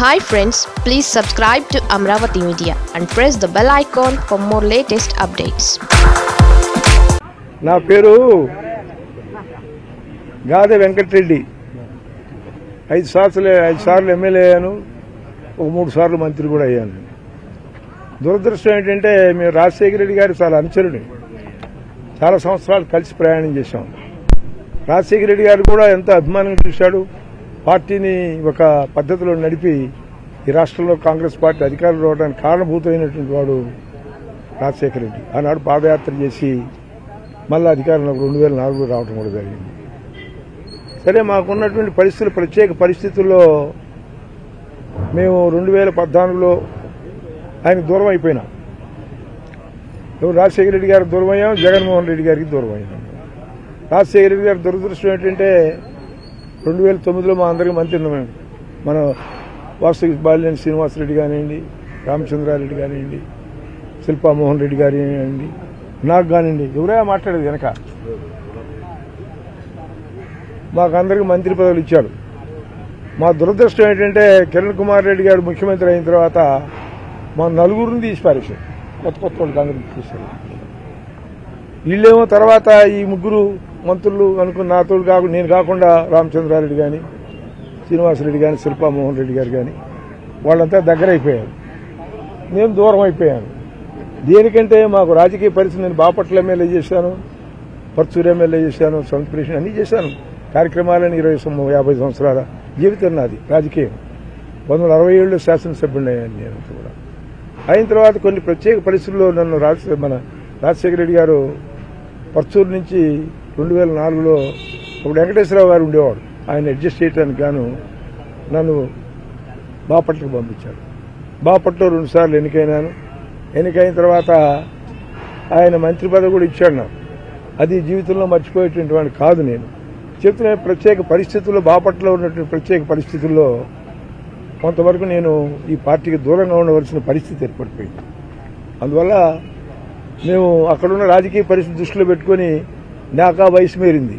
Hi friends, please subscribe to Amaravathi Media and press the bell icon for more latest updates. Na peru Gade Venkata Reddy. 5 సార్లు MLA అయ్యాను, ఒక 3 సార్లు మంత్రి కూడా అయ్యాను. దురదృష్టం ఏంటంటే మేము రాజశేఖర రెడ్డి గారు చాలా అనుచరుని, చాలా సంవత్సరాలు కలిసి ప్రయాణం చేశాం. రాజశేఖర రెడ్డి గారు కూడా ఎంత అభిమానంగా చూశాడు, పార్టీని ఒక పద్ధతిలో నడిపి ఈ రాష్ట్రంలో కాంగ్రెస్ పార్టీ అధికారులు రావడానికి కారణభూతమైనటువంటి వాడు రాజశేఖర రెడ్డి. ఆనాడు పాదయాత్ర చేసి మళ్ళీ అధికారంలోకి 2004 రావడం కూడా జరిగింది. సరే, మాకున్నటువంటి ప్రత్యేక పరిస్థితుల్లో మేము 2014లో ఆయన దూరం అయిపోయినాం. రాజశేఖర రెడ్డి గారికి దూరం అయ్యాం, జగన్మోహన్ రెడ్డి గారికి దూరం అయ్యాం. రాజశేఖర రెడ్డి గారి దురదృష్టం ఏంటంటే 2009లో మా అందరికీ మంత్రి ఉన్నాం. మన వాసు బాలినేని శ్రీనివాసరెడ్డి కానివ్వండి, రామచంద్రారెడ్డి కానివ్వండి, శిల్పామోహన్ రెడ్డి కానివ్వండి, నాకు కానివ్వండి, ఎవరైనా మాట్లాడేది వెనక మాకందరికీ మంత్రి పదవులు ఇచ్చాడు. మా దురదృష్టం ఏంటంటే కిరణ్ కుమార్ రెడ్డి గారు ముఖ్యమంత్రి అయిన తర్వాత మా నలుగురిని తీసి పారేశారు, కొత్త వాళ్ళు కాంగ్రెస్ తీశారు. వీళ్ళేమో తర్వాత ఈ ముగ్గురు మంత్రులు అనుకుని నాతోడు కాకుండా, నేను కాకుండా రామచంద్రారెడ్డి కానీ, శ్రీనివాసరెడ్డి కానీ, శిల్పామోహన్ రెడ్డి గారు కానీ వాళ్ళంతా దగ్గరైపోయారు, నేను దూరం అయిపోయాను. దేనికంటే మాకు రాజకీయ పరిస్థితి, నేను బాపట్ల ఎమ్మెల్యే చేశాను, పర్చూరు ఎమ్మెల్యే చేశాను, సంప్రేషణ అన్నీ చేశాను కార్యక్రమాలని. 50 సంవత్సరాల జీవితం నాది రాజకీయం. 1967 శాసనసభ్యుడిని అయ్యాను. నేను కూడా అయిన తర్వాత కొన్ని ప్రత్యేక పరిస్థితుల్లో నన్ను రాజశేఖర రెడ్డి గారు పర్చూరు నుంచి 2004లో, అప్పుడు వెంకటేశ్వరరావు గారు ఉండేవాడు, ఆయన అడ్జస్ట్ చేయడానికి గాను నన్ను బాపట్లకు పంపించాడు. బాపట్లో 2 సార్లు ఎన్నికైనాను. ఎన్నికైన తర్వాత ఆయన మంత్రి పదవి కూడా ఇచ్చాడు నాకు. అది జీవితంలో మర్చిపోయేటువంటి వాడిని కాదు. నేను చెప్తున్న ప్రత్యేక పరిస్థితుల్లో, బాపట్లో ఉన్నటువంటి ప్రత్యేక పరిస్థితుల్లో కొంతవరకు నేను ఈ పార్టీకి దూరంగా ఉండవలసిన పరిస్థితి ఏర్పడిపోయింది. అందువల్ల మేము అక్కడున్న రాజకీయ పరిస్థితి దృష్టిలో పెట్టుకుని, నాకు ఆ వయసు మేరింది,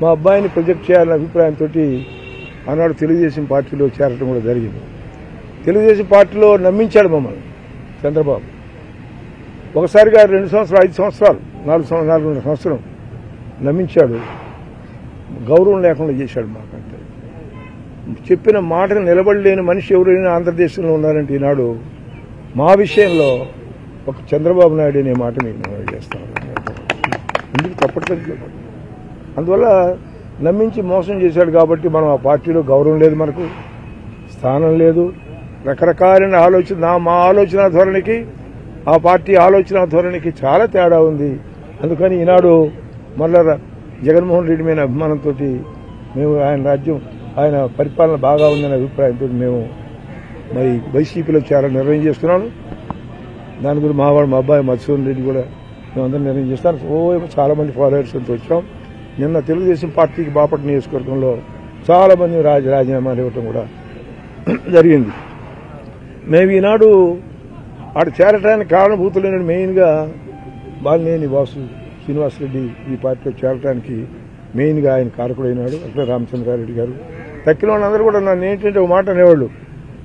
మా అబ్బాయిని ప్రొజెక్ట్ చేయాలనే అభిప్రాయంతో ఆనాడు తెలుగుదేశం పార్టీలో చేరటం కూడా జరిగింది. తెలుగుదేశం పార్టీలో నమ్మించాడు మమ్మల్ని చంద్రబాబు. ఒకసారిగా 2 సంవత్సరాలు, 5 సంవత్సరాలు, 4.5 సంవత్సరం నమ్మించాడు, గౌరవం లేకుండా చేశాడు. మాకంటే చెప్పిన మాటను నిలబడలేని మనిషి ఎవరైనా ఆంధ్రదేశంలో ఉన్నారంటే ఈనాడు మా విషయంలో ఒక చంద్రబాబు నాయుడు అనే మాట నేను చేస్తాను. ఇందుకు తప్పట్లేదు. అందువల్ల నమ్మించి మోసం చేశాడు కాబట్టి మనం ఆ పార్టీలో గౌరవం లేదు, మనకు స్థానం లేదు. రకరకాలైన ఆలోచన, మా ఆలోచన ధోరణికి, ఆ పార్టీ ఆలోచన ధోరణికి చాలా తేడా ఉంది. అందుకని ఈనాడు మళ్ళా జగన్మోహన్ రెడ్డి మీద అభిమానంతో మేము, ఆయన రాజ్యం, ఆయన పరిపాలన బాగా ఉందనే అభిప్రాయంతో మేము మరి వైసీపీలో చాలా నిర్ణయం చేసుకున్నాను. దాని గురించి మా అబ్బాయి మధుసూదన్ రెడ్డి కూడా మేమందరం నిర్ణయం చేస్తాను. చాలా మంది ఫాలోవర్స్ అంతా వచ్చాం. నిన్న తెలుగుదేశం పార్టీకి బాపట్ల నియోజకవర్గంలో చాలా మంది రాజీనామాలు ఇవ్వటం కూడా జరిగింది. మేము ఈనాడు ఆడ చేరటానికి కారణభూతులైన మెయిన్గా బాలినేని వాసు శ్రీనివాసరెడ్డి ఈ పార్టీలో చేరటానికి మెయిన్గా ఆయన కారకుడైనాడు. అట్లా రామచంద్రారెడ్డి గారు, తక్కిన వాళ్ళందరూ కూడా నన్ను ఏంటంటే ఒక మాట అనేవాళ్ళు,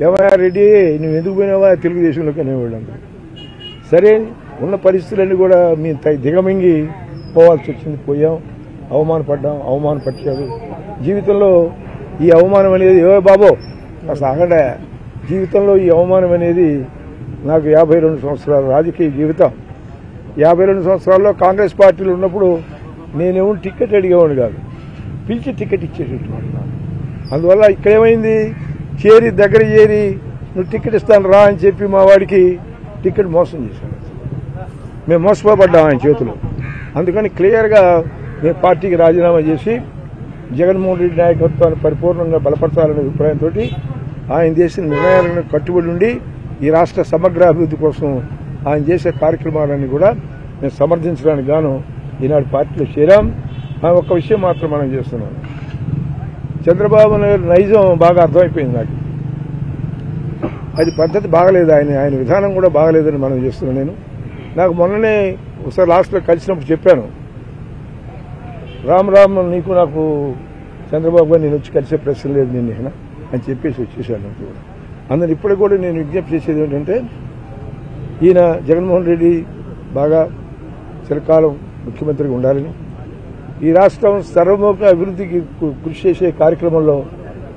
ఎవరా రెడ్డి నువ్వు ఎందుకు పోయినావా తెలుగుదేశంలోకి అనేవాళ్ళు అందరూ. సరే, ఉన్న పరిస్థితులన్నీ కూడా మేము దిగమింగి పోవాల్సి వచ్చింది, పోయాం. అవమానపడ్డాం, అవమానపరిచారు. జీవితంలో ఈ అవమానం అనేది, ఏ బాబో అసలు ఆగడా, జీవితంలో ఈ అవమానం అనేది నాకు 52 సంవత్సరాల రాజకీయ జీవితం. 52 సంవత్సరాల్లో కాంగ్రెస్ పార్టీలో ఉన్నప్పుడు నేనేమో టికెట్ అడిగేవాడు కాదు, పిలిచి టికెట్ ఇచ్చేసేటువంటి. అందువల్ల ఇక్కడేమైంది, చేరి దగ్గర చేరి నువ్వు టికెట్ ఇస్తాను రా అని చెప్పి మా వాడికి టికెట్ మోసం చేశాడు. మేము మోసపోబడ్డాం ఆయన చేతిలో. అందుకని క్లియర్గా మేము పార్టీకి రాజీనామా చేసి జగన్మోహన్ రెడ్డి నాయకత్వాన్ని పరిపూర్ణంగా బలపరచాలనే అభిప్రాయంతో ఆయన చేసిన నిర్ణయాలను కట్టుబడి ఉండి ఈ రాష్ట్ర సమగ్రాభివృద్ధి కోసం ఆయన చేసే కార్యక్రమాలన్నీ కూడా మేము సమర్థించడానికి గాను ఈనాడు పార్టీలో చేరాం. ఒక్క విషయం మాత్రం మనం చేస్తున్నాం, చంద్రబాబు నాయుడు నైజం బాగా అర్థమైపోయింది నాకు. అది పద్ధతి బాగలేదు, ఆయన విధానం కూడా బాగలేదని మనం చేస్తున్నాను. నేను నాకు మొన్ననే ఒకసారి లాస్ట్లో కలిసినప్పుడు చెప్పాను, రామ్ రామ్ నీకు నాకు చంద్రబాబు గారు, నేను వచ్చి కలిసే ప్రశ్న లేదు నిన్న అని చెప్పేసి వచ్చేసాను. అందరు ఇప్పుడు కూడా నేను విజ్ఞప్తి చేసేది ఏంటంటే, ఈయన జగన్మోహన్ రెడ్డి బాగా చిరకాలం ముఖ్యమంత్రిగా ఉండాలని, ఈ రాష్ట్రం సర్వోముఖ అభివృద్ధికి కృషి చేసే కార్యక్రమంలో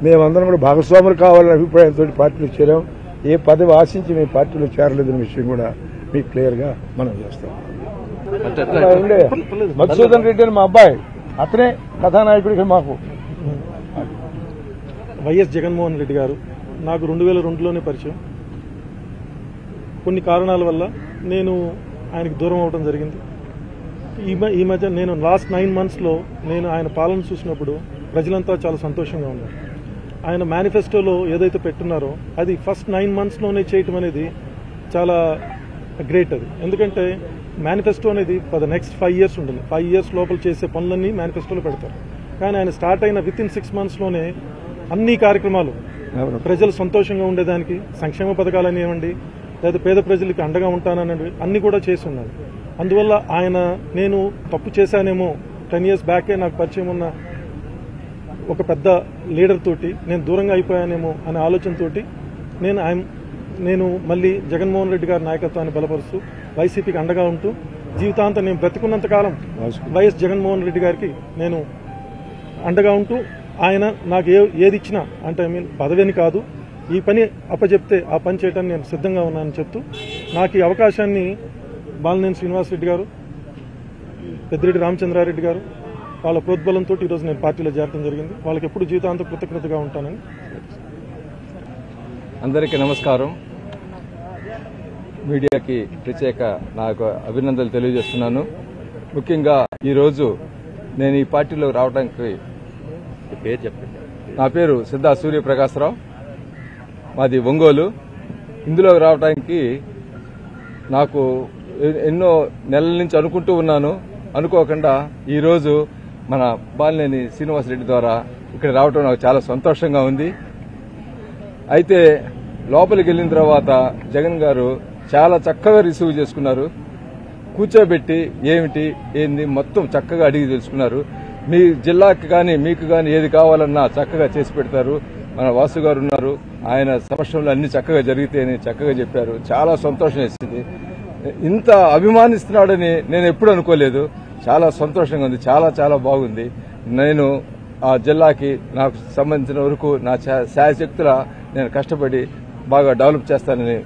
మేమందరం కూడా భాగస్వాములు కావాలనే అభిప్రాయంతో పార్టీలో చేరాం. ఏ పదవి ఆశించి మేము పార్టీలో చేరలేదనే విషయం కూడా మీకు క్లియర్గా మనం చేస్తాం. మధుసూదన్ రెడ్డి అని మా అబ్బాయి, అతనే కథానాయకుడికి మాకు. వైఎస్ జగన్మోహన్ రెడ్డి గారు నాకు 2002లోనే పరిచయం. కొన్ని కారణాల వల్ల నేను ఆయనకు దూరం అవడం జరిగింది. ఈ మధ్య నేను లాస్ట్ 9 monthsలో నేను ఆయన పాలన చూసినప్పుడు ప్రజలంతా చాలా సంతోషంగా ఉన్నారు. ఆయన మేనిఫెస్టోలో ఏదైతే పెట్టున్నారో అది ఫస్ట్ 9 monthsలోనే చేయటం అనేది చాలా గ్రేట్. అది ఎందుకంటే మేనిఫెస్టో అనేది ఫర్ ద నెక్స్ట్ 5 years ఉంటుంది. 5 years లోపల చేసే పనులన్నీ మేనిఫెస్టోలో పెడతారు. కానీ ఆయన స్టార్ట్ అయిన వితిన్ 6 monthsలోనే అన్ని కార్యక్రమాలు ప్రజలు సంతోషంగా ఉండేదానికి, సంక్షేమ పథకాలని ఇవ్వండి, లేదా పేద ప్రజలకు అండగా ఉంటానని అన్ని కూడా చేసి ఉన్నారు. అందువల్ల ఆయన, నేను తప్పు చేశానేమో 10 years బ్యాకే నాకు పరిచయం ఉన్న ఒక పెద్ద లీడర్ తోటి నేను దూరంగా అయిపోయానేమో అనే ఆలోచనతోటి నేను మళ్ళీ జగన్మోహన్ రెడ్డి గారి నాయకత్వాన్ని బలపరుస్తూ వైసీపీకి అండగా ఉంటూ జీవితాంతం నేను బ్రతికున్నంతకాలం వైఎస్ జగన్మోహన్ రెడ్డి గారికి నేను అండగా ఉంటూ ఆయన నాకు ఏది ఇచ్చినా, అంటే ఐ మీన్ పదవిని కాదు, ఈ పని అప్పచెప్తే ఆ పని చేయడానికి నేను సిద్ధంగా ఉన్నానని చెప్తూ నాకు ఈ అవకాశాన్ని బాలినేని శ్రీనివాసరెడ్డి గారు, పెద్దిరెడ్డి రామచంద్రారెడ్డి గారు వాళ్ళ ప్రోద్బలంతో ఈరోజు నేను పార్టీలో చేరడం జరిగింది. వాళ్ళకి ఎప్పుడు జీవితాంతం కృతజ్ఞతగా ఉంటానని. అందరికీ నమస్కారం. మీడియాకి ప్రత్యేక నాకు అభినందనలు తెలియజేస్తున్నాను. ముఖ్యంగా ఈరోజు నేను ఈ పార్టీలో రావడానికి, నా పేరు సిద్ధా సూర్యప్రకాశ్రావు, మాది ఒంగోలు. ఇందులో రావడానికి నాకు ఎన్నో నెలల నుంచి అనుకుంటూ ఉన్నాను. అనుకోకుండా ఈరోజు మన బాలినేని శ్రీనివాసరెడ్డి ద్వారా ఇక్కడ రావడం నాకు చాలా సంతోషంగా ఉంది. అయితే లోపలికి వెళ్ళిన తర్వాత జగన్ గారు చాలా చక్కగా రిసీవ్ చేసుకున్నారు. కూర్చోబెట్టి ఏమిటి ఏంది మొత్తం చక్కగా అడిగి తెలుసుకున్నారు. మీ జిల్లాకి కానీ మీకు కానీ ఏది కావాలన్నా చక్కగా చేసి పెడతారు. మన వాసు గారు ఉన్నారు, ఆయన సమక్షంలో అన్ని చక్కగా జరిగితేని చక్కగా చెప్పారు. చాలా సంతోషం వేసింది. ఇంత అభిమానిస్తున్నాడని నేను ఎప్పుడు అనుకోలేదు. చాలా సంతోషంగా ఉంది, చాలా చాలా బాగుంది. నేను ఆ జిల్లాకి నాకు సంబంధించిన వరకు నా శాయశక్తుల నేను కష్టపడి బాగా డెవలప్ చేస్తానని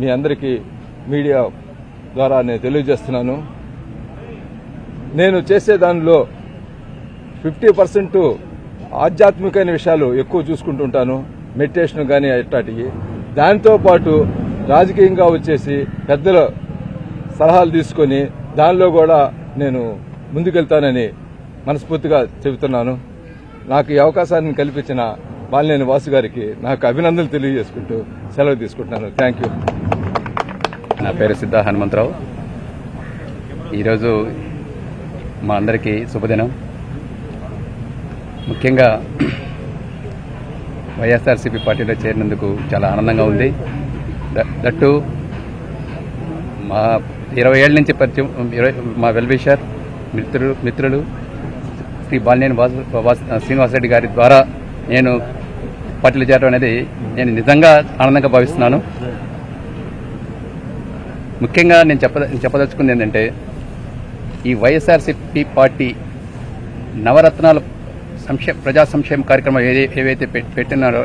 మీ అందరికీ మీడియా ద్వారా నేను తెలియజేస్తున్నాను. నేను చేసే దానిలో 50% ఆధ్యాత్మికమైన విషయాలు ఎక్కువ చూసుకుంటుంటాను, మెడిటేషన్ కానీ అట్లాంటివి. దాంతోపాటు రాజకీయంగా వచ్చేసి పెద్దల సలహాలు తీసుకుని దానిలో కూడా నేను ముందుకెళ్తానని మనస్ఫూర్తిగా చెబుతున్నాను. నాకు ఈ అవకాశాన్ని కల్పించిన బాలినేని వాసు గారికి నాకు అభినందనలు తెలియజేసుకుంటూ సెలవు తీసుకుంటున్నాను. Thank you. నా పేరు సిద్ధ హనుమంతరావు. ఈరోజు మా అందరికీ శుభదినం. ముఖ్యంగా వైఎస్ఆర్సీపీ పార్టీలో చేరినందుకు చాలా ఆనందంగా ఉంది. దట్టు మా 20 ఏళ్ల నుంచి పరిచయం, మా వెల్విషర్ మిత్రులు శ్రీ బాలినేని శ్రీనివాసరెడ్డి గారి ద్వారా నేను పార్టీలో చేరడం అనేది నేను నిజంగా ఆనందంగా భావిస్తున్నాను. ముఖ్యంగా నేను చెప్పదలుచుకుంది ఏంటంటే, ఈ వైఎస్ఆర్సీపీ పార్టీ నవరత్నాల ప్రజా సంక్షేమ కార్యక్రమం ఏవైతే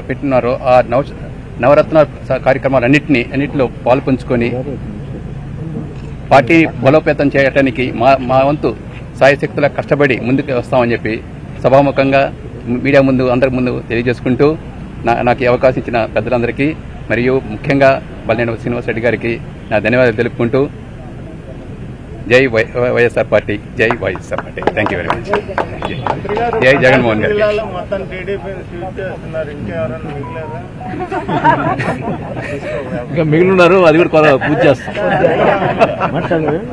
పెట్టినారో ఆ నవరత్న కార్యక్రమాలన్నింటిలో పాల్పంచుకొని పార్టీ బలోపేతం చేయడానికి మా వంతు సాయశక్తులా కష్టపడి ముందుకు వస్తామని చెప్పి సభాముఖంగా మీడియా ముందు, అందరి ముందు తెలియజేసుకుంటూ నాకు ఈ అవకాశం ఇచ్చిన పెద్దలందరికీ, మరియు ముఖ్యంగా బాలినేని శ్రీనివాసరెడ్డి గారికి నా ధన్యవాదాలు తెలుపుకుంటూ జై వైఎస్ఆర్ పార్టీ, జై YSR party. Thank you very much. జై జగన్మోహన్ రెడ్డి. ఇంకా మిగిలిన్నారు, అది కూడా పూజ చేస్తారు.